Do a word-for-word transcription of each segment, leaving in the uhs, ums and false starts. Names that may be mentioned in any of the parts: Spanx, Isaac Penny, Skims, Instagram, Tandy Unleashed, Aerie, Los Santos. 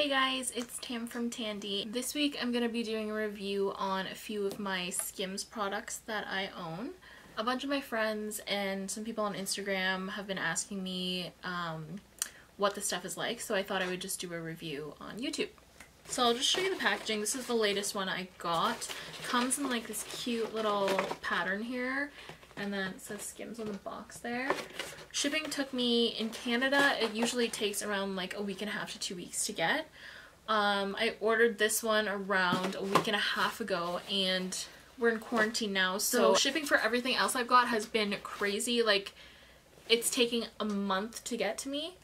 Hey guys, it's Tam from Tandy. This week I'm going to be doing a review on a few of my Skims products that I own. A bunch of my friends and some people on Instagram have been asking me um, what the stuff is like, so I thought I would just do a review on YouTube. So I'll just show you the packaging. This is the latest one I got. It comes in like this cute little pattern here, and then it says Skims on the box there. Shipping took me, in Canada, it usually takes around like a week and a half to two weeks to get. Um, I ordered this one around a week and a half ago, and we're in quarantine now, so shipping for everything else I've got has been crazy. Like, it's taking a month to get to me,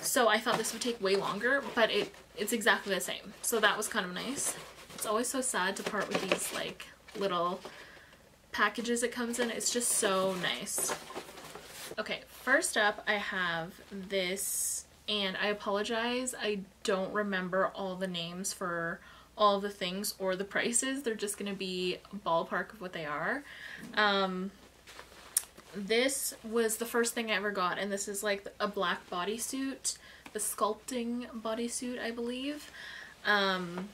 so I thought this would take way longer, but it it's exactly the same, so that was kind of nice. It's always so sad to part with these like little packages it comes in. It's just so nice. Okay, first up I have this, and I apologize, I don't remember all the names for all the things or the prices. They're just gonna be a ballpark of what they are. Um, this was the first thing I ever got, and this is like a black bodysuit, the sculpting bodysuit, I believe. Um,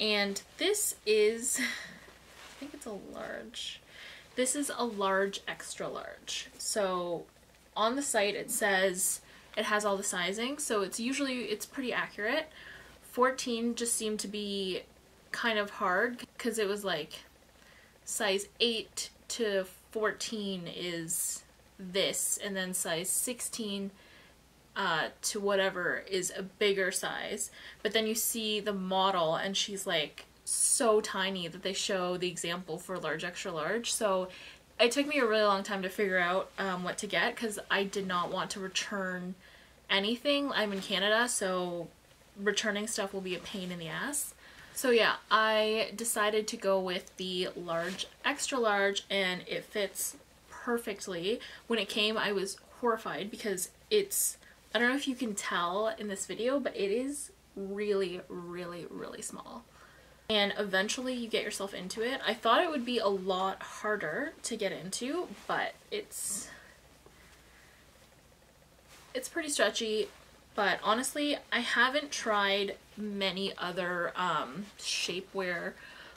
and this is, I think it's a large. This is a large extra large. So on the site it says it has all the sizing, so it's usually, it's pretty accurate. fourteen just seemed to be kind of hard because it was like size eight to fourteen is this, and then size sixteen uh, to whatever is a bigger size. But then you see the model and she's like so tiny that they show the example for large extra large. So it took me a really long time to figure out um, what to get, because I did not want to return anything. I'm in Canada, so returning stuff will be a pain in the ass. So yeah, I decided to go with the large extra large, and it fits perfectly. When it came, I was horrified because it's, I don't know if you can tell in this video, but it is really really really small. And eventually you get yourself into it. I thought it would be a lot harder to get into, but it's it's pretty stretchy. But honestly, I haven't tried many other um, shapewear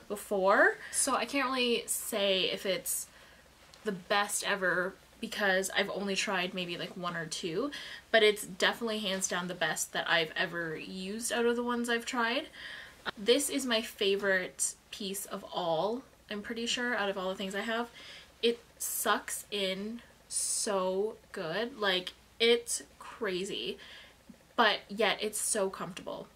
before, so I can't really say if it's the best ever, because I've only tried maybe like one or two, but it's definitely hands down the best that I've ever used out of the ones I've tried. This is my favorite piece of all, I'm pretty sure, out of all the things I have. It sucks in so good. Like, it's crazy, but yet it's so comfortable.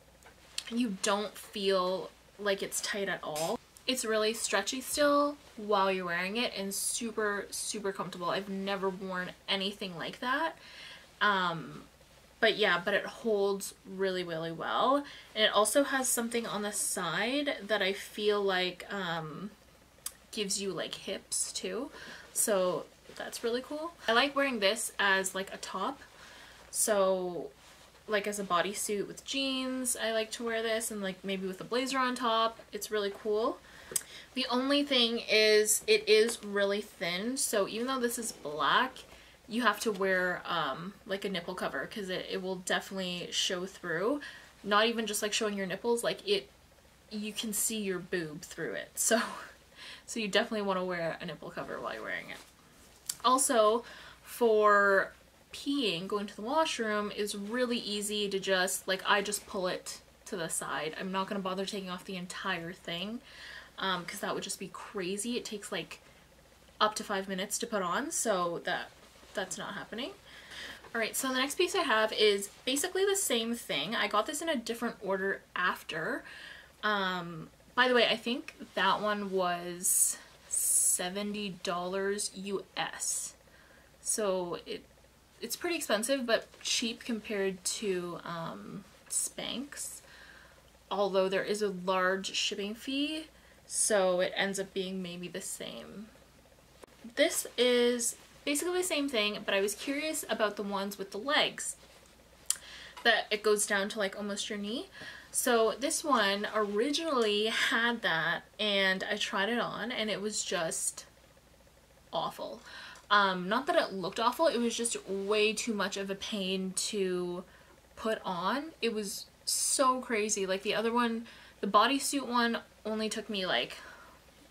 You don't feel like it's tight at all. It's really stretchy still while you're wearing it, and super, super comfortable. I've never worn anything like that. Um... But yeah, but it holds really, really well. And it also has something on the side that I feel like um, gives you like hips too. So that's really cool. I like wearing this as like a top. So like as a bodysuit with jeans, I like to wear this, and like maybe with a blazer on top. It's really cool. The only thing is it is really thin. So even though this is black, you have to wear um, like a nipple cover, because it, it will definitely show through. Not even just like showing your nipples, like it, you can see your boob through it. So, so you definitely want to wear a nipple cover while you're wearing it. Also, for peeing, going to the washroom is really easy to just, like I just pull it to the side. I'm not going to bother taking off the entire thing, um, because that would just be crazy. It takes like up to five minutes to put on, so that that's not happening. Alright, so the next piece I have is basically the same thing. I got this in a different order after. Um, by the way, I think that one was seventy dollars U S. So it it's pretty expensive, but cheap compared to um, Spanx. Although there is a large shipping fee, so it ends up being maybe the same. This is basically the same thing, but I was curious about the ones with the legs, that it goes down to like almost your knee. So this one originally had that, and I tried it on, and it was just awful. Um, not that it looked awful, it was just way too much of a pain to put on. It was so crazy. Like the other one, the bodysuit one, only took me like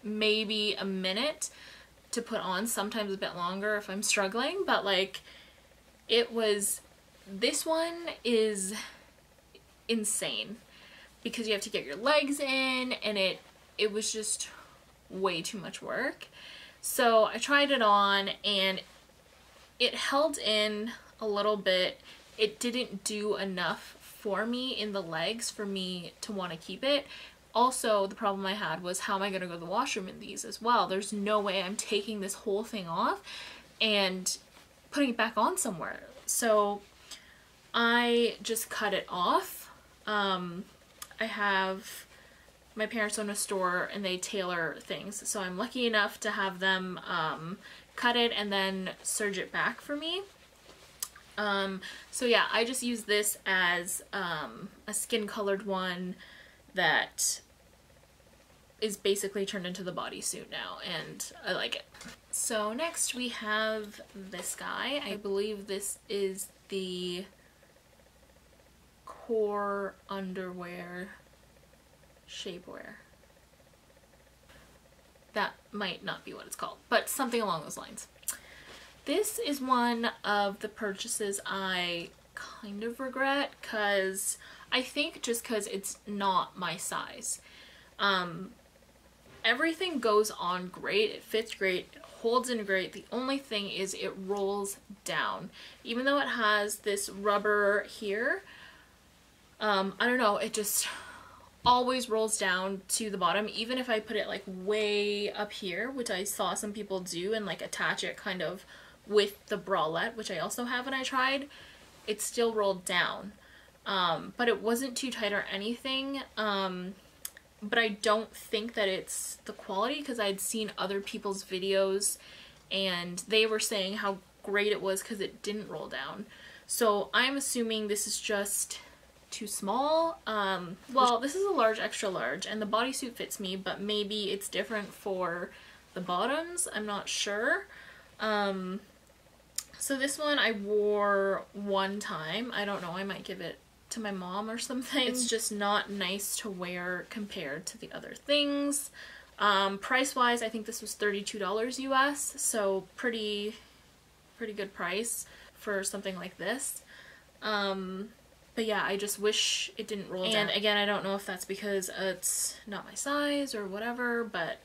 maybe a minute to put on, sometimes a bit longer if I'm struggling, but like it was, this one is insane because you have to get your legs in, and it it was just way too much work. So I tried it on and it held in a little bit. It didn't do enough for me in the legs for me to want to keep it. Also, the problem I had was, how am I going to go to the washroom in these as well? There's no way I'm taking this whole thing off and putting it back on somewhere. So I just cut it off. Um, I have, my parents own a store and they tailor things. So I'm lucky enough to have them um, cut it and then serge it back for me. Um, so yeah, I just use this as um, a skin colored one that is basically turned into the bodysuit now, and I like it. So next we have this guy. I believe this is the core underwear shapewear. That might not be what it's called, but something along those lines. This is one of the purchases I kind of regret, because I think just because it's not my size. Um, everything goes on great, it fits great, it holds in great. The only thing is it rolls down. Even though it has this rubber here, um, I don't know, it just always rolls down to the bottom. Even if I put it like way up here, which I saw some people do, and like attach it kind of with the bralette, which I also have and I tried, it still rolled down. Um, but it wasn't too tight or anything. Um, but I don't think that it's the quality, because I'd seen other people's videos and they were saying how great it was because it didn't roll down. So I'm assuming this is just too small. Um, well, this is a large, extra large, and the bodysuit fits me, but maybe it's different for the bottoms. I'm not sure. Um, so this one I wore one time. I don't know, I might give it to my mom or something. It's just not nice to wear compared to the other things. Um, price-wise, I think this was thirty-two dollars U S, so pretty, pretty good price for something like this. Um, But yeah, I just wish it didn't roll down. And again, I don't know if that's because it's not my size or whatever, but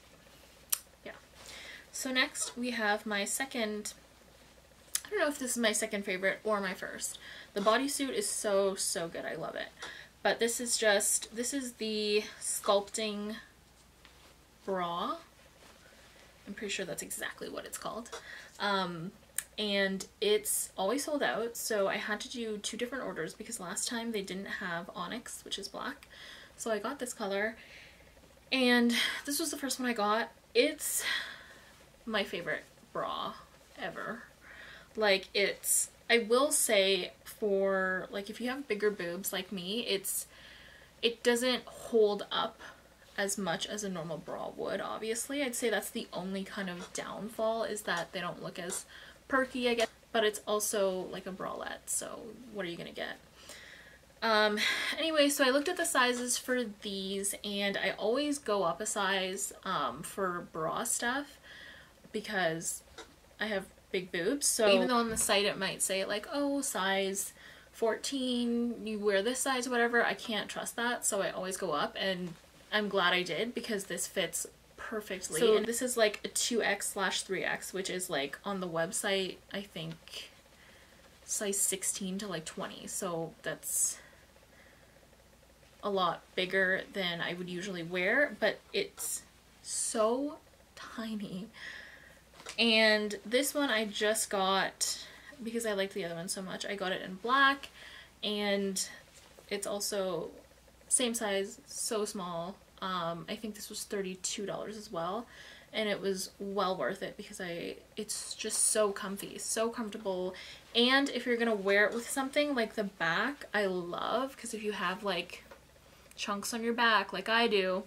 yeah. So next we have my second, I don't know if this is my second favorite or my first. The bodysuit is so, so good. I love it. But this is just, this is the sculpting bra. I'm pretty sure that's exactly what it's called. Um... And it's always sold out, so I had to do two different orders because last time they didn't have onyx, which is black. So I got this color, and this was the first one I got. It's my favorite bra ever. Like, it's, I will say, for like if you have bigger boobs like me, it's it doesn't hold up as much as a normal bra would, obviously. I'd say that's the only kind of downfall, is that they don't look as perky, I guess, but it's also like a bralette, so what are you gonna get? Um, anyway, so I looked at the sizes for these, and I always go up a size um, for bra stuff because I have big boobs. So even though on the site it might say like, oh, size fourteen, you wear this size, whatever, I can't trust that, so I always go up, and I'm glad I did because this fits perfectly. So this is like a two X slash three X, which is like on the website I think size sixteen to like twenty, so that's a lot bigger than I would usually wear, but it's so tiny. And this one I just got because I liked the other one so much. I got it in black, and it's also same size, so small. Um, I think this was thirty-two dollars as well, and it was well worth it because I, it's just so comfy, so comfortable. And if you're gonna wear it with something, like the back, I love, because if you have like chunks on your back like I do,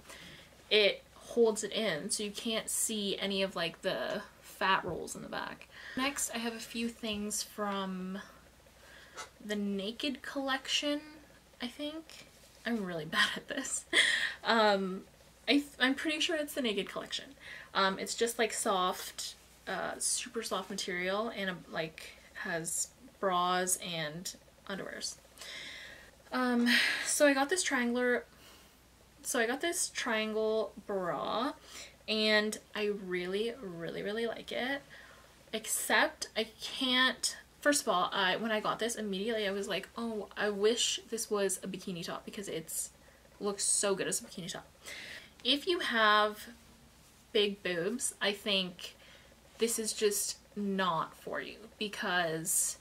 it holds it in, so you can't see any of like the fat rolls in the back. Next I have a few things from the Naked collection, I think. I'm really bad at this. Um, I, I'm pretty sure it's the Naked collection. Um, it's just like soft, uh, super soft material, and a, like has bras and underwears. Um, so I got this triangular, so I got this triangle bra, and I really, really, really like it. Except I can't. First of all, I, when I got this, immediately I was like, oh, I wish this was a bikini top, because it's looks so good as a bikini top. If you have big boobs, I think this is just not for you, because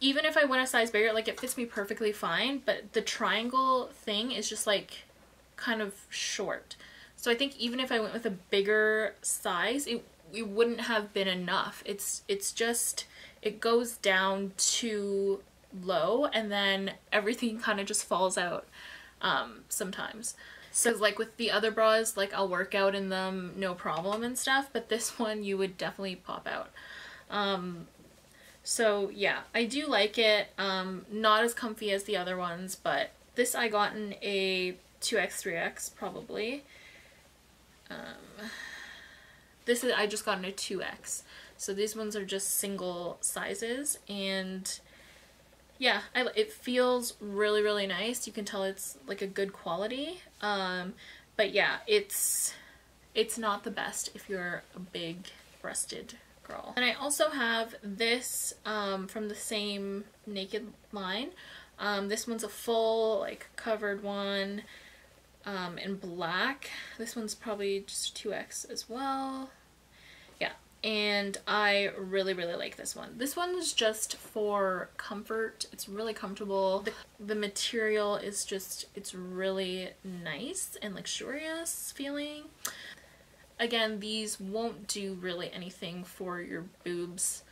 even if I went a size bigger, like, it fits me perfectly fine, but the triangle thing is just like kind of short. So I think even if I went with a bigger size, it it wouldn't have been enough. It's it's just, it goes down too low, and then everything kind of just falls out um, sometimes. So like with the other bras, like I'll work out in them no problem and stuff, but this one you would definitely pop out. Um, so yeah, I do like it. Um, not as comfy as the other ones, but this I got in a two X, three X probably. Um, This is, I just got in a two X, so these ones are just single sizes, and yeah, I, it feels really, really nice. You can tell it's like a good quality, um, but yeah, it's it's not the best if you're a big-breasted girl. And I also have this um, from the same Naked line. Um, this one's a full, like, covered one. Um, in black. This one's probably just two X as well. Yeah, and I really, really like this one. This one's just for comfort. It's really comfortable. The, the material is just, it's really nice and luxurious feeling. Again, these won't do really anything for your boobs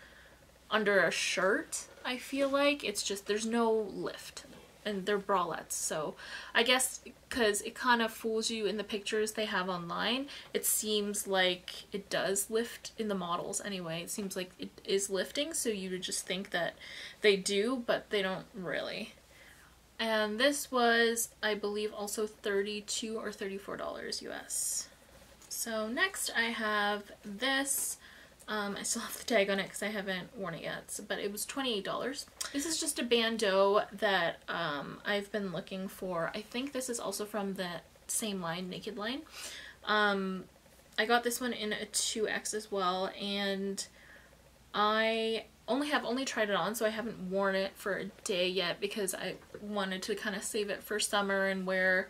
under a shirt, I feel like. It's just, there's no lift. And they're bralettes, so I guess because it kind of fools you in the pictures they have online, it seems like it does lift in the models anyway. It seems like it is lifting, so you would just think that they do, but they don't really. And this was, I believe, also thirty-two or thirty-four dollars U S. So next I have this. Um, I still have the tag on it because I haven't worn it yet, so, but it was twenty-eight dollars. This is just a bandeau that um, I've been looking for. I think this is also from the same line, Naked line. Um, I got this one in a two X as well, and I only have only tried it on, so I haven't worn it for a day yet because I wanted to kind of save it for summer and wear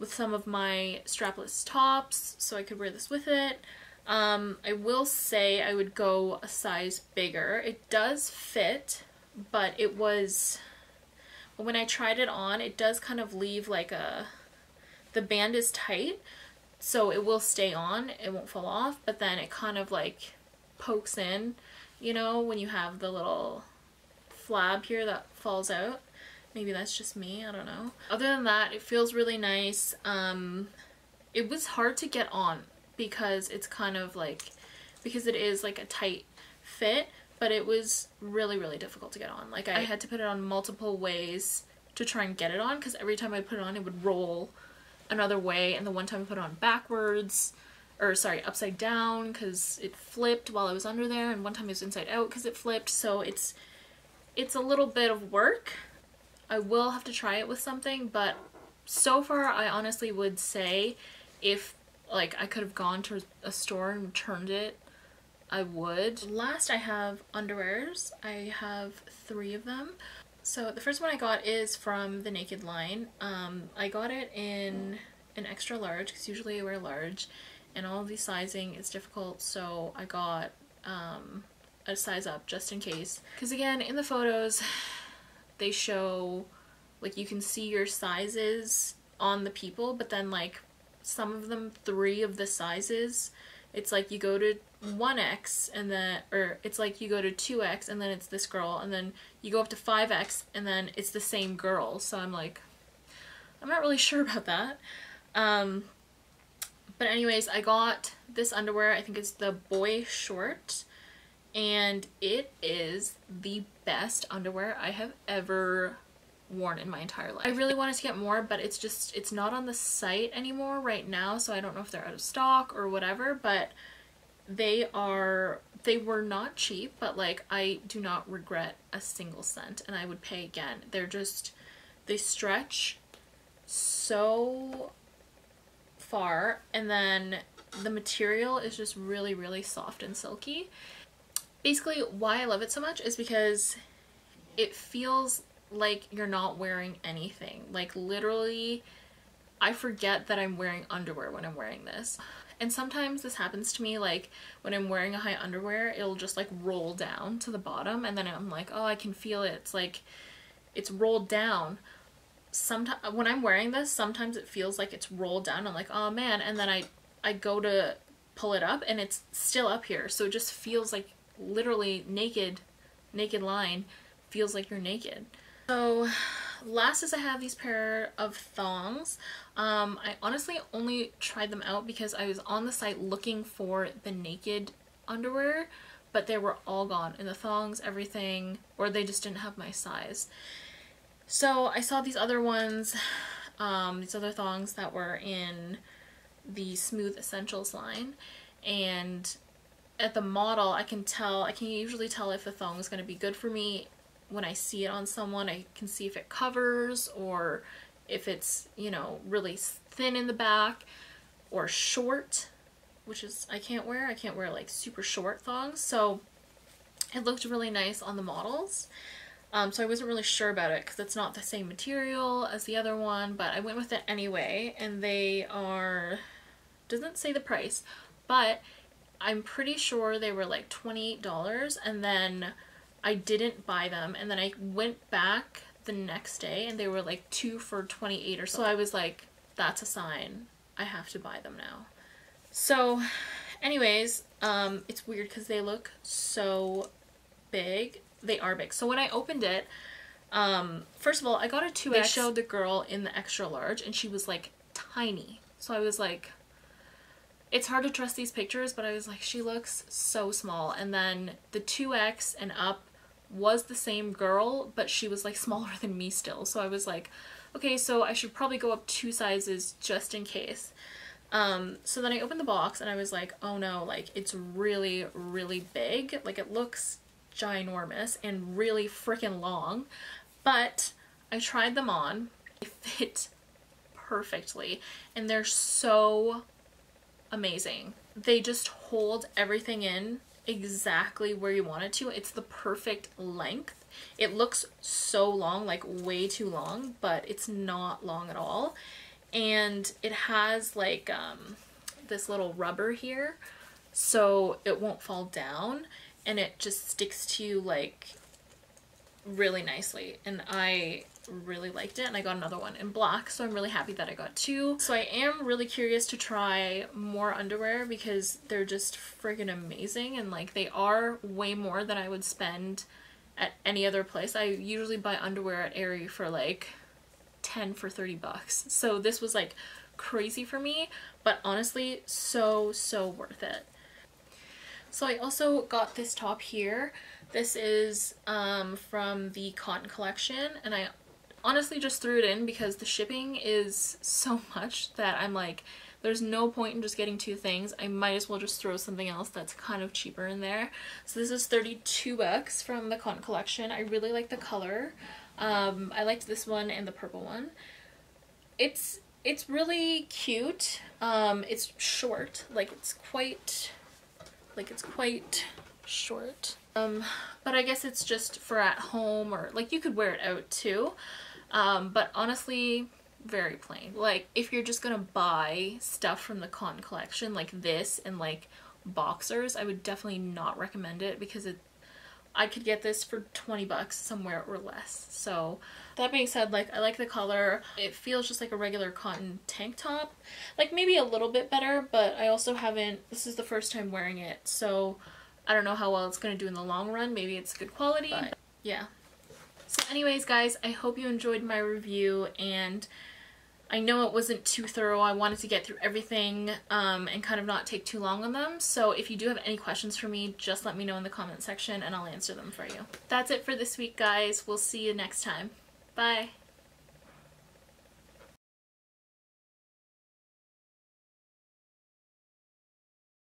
with some of my strapless tops, so I could wear this with it. Um, I will say I would go a size bigger. It does fit, but it was, when I tried it on, it does kind of leave like a, the band is tight, so it will stay on, it won't fall off, but then it kind of like pokes in, you know, when you have the little flab here that falls out. Maybe that's just me, I don't know. Other than that, it feels really nice. Um, it was hard to get on, because it's kind of like, because it is like a tight fit, but it was really, really difficult to get on. Like I had to put it on multiple ways to try and get it on, because every time I put it on it would roll another way, and the one time I put it on backwards, or sorry, upside down, because it flipped while I was under there, and one time it was inside out because it flipped, so it's, it's a little bit of work. I will have to try it with something, but so far I honestly would say if like I could have gone to a store and returned it, I would. Last, I have underwears. I have three of them. So the first one I got is from the Naked line. Um, I got it in an extra large, because usually I wear large, and all of the sizing is difficult, so I got um, a size up just in case. Because again, in the photos, they show, like, you can see your sizes on the people, but then like some of them, three of the sizes, it's like you go to one X and then, or it's like you go to two X and then it's this girl, and then you go up to five X and then it's the same girl. So I'm like, I'm not really sure about that. Um, but anyways, I got this underwear. I think it's the boy short, and it is the best underwear I have ever worn in my entire life. I really wanted to get more, but it's just, it's not on the site anymore right now, so I don't know if they're out of stock or whatever, but they are, they were not cheap, but like, I do not regret a single cent, and I would pay again. They're just, they stretch so far, and then the material is just really, really soft and silky. Basically, why I love it so much is because it feels like you're not wearing anything. Like, literally, I forget that I'm wearing underwear when I'm wearing this. And sometimes this happens to me, like, when I'm wearing a high underwear, it'll just, like, roll down to the bottom, and then I'm like, oh, I can feel it. It's, like, it's rolled down. Sometimes, when I'm wearing this, sometimes it feels like it's rolled down. I'm like, oh, man, and then I, I go to pull it up, and it's still up here, so it just feels like literally naked, naked line feels like you're naked. So last is I have these pair of thongs. Um, I honestly only tried them out because I was on the site looking for the naked underwear, but they were all gone, and the thongs, everything, or they just didn't have my size. So I saw these other ones, um, these other thongs that were in the Smooth Essentials line, and at the model I can tell, I can usually tell if the thong is going to be good for me. When I see it on someone, I can see if it covers, or if it's, you know, really thin in the back or short, which is, I can't wear, I can't wear like super short thongs. So it looked really nice on the models. Um, so I wasn't really sure about it because it's not the same material as the other one, but I went with it anyway, and they are, doesn't say the price, but I'm pretty sure they were like twenty-eight dollars, and then I didn't buy them, and then I went back the next day and they were like two for twenty-eight or so. I was like, that's a sign, I have to buy them now. So anyways, um, it's weird because they look so big. They are big. So when I opened it, um, first of all, I got a two X. They showed the girl in the extra large and she was like tiny. So I was like, it's hard to trust these pictures, but I was like, she looks so small. And then the two X and up was the same girl, but she was like smaller than me still. So I was like, okay, so I should probably go up two sizes just in case. Um, so then I opened the box and I was like, oh no, like it's really, really big. Like it looks ginormous and really freaking long, but I tried them on. They fit perfectly and they're so amazing. They just hold everything in exactly where you want it to. It's the perfect length. It looks so long, like way too long, but it's not long at all. And it has like um, this little rubber here so it won't fall down, and it just sticks to you like really nicely, and I really liked it, and I got another one in black, so I'm really happy that I got two. So I am really curious to try more underwear because they're just friggin' amazing, and like they are way more than I would spend at any other place. I usually buy underwear at Aerie for like ten for thirty bucks, so this was like crazy for me, but honestly so so worth it. So I also got this top here. This is um, from the Cotton Collection, and I honestly just threw it in because the shipping is so much that I'm like, there's no point in just getting two things. I might as well just throw something else that's kind of cheaper in there. So this is thirty-two bucks from the Cotton Collection. I really like the color. Um, I liked this one and the purple one. It's, it's really cute. Um, it's short, like it's quite... Like it's quite short, um, but I guess it's just for at home, or like you could wear it out too, um, but honestly very plain. Like if you're just gonna buy stuff from the Cotton Collection like this and like boxers, I would definitely not recommend it because it, I could get this for twenty bucks somewhere or less. So that being said, like I like the color. It feels just like a regular cotton tank top, like maybe a little bit better, but I also haven't, this is the first time wearing it, so I don't know how well it's going to do in the long run. Maybe it's good quality, but yeah. So anyways guys, I hope you enjoyed my review, and I know it wasn't too thorough. I wanted to get through everything um, and kind of not take too long on them. So if you do have any questions for me, just let me know in the comment section and I'll answer them for you. That's it for this week, guys. We'll see you next time. Bye.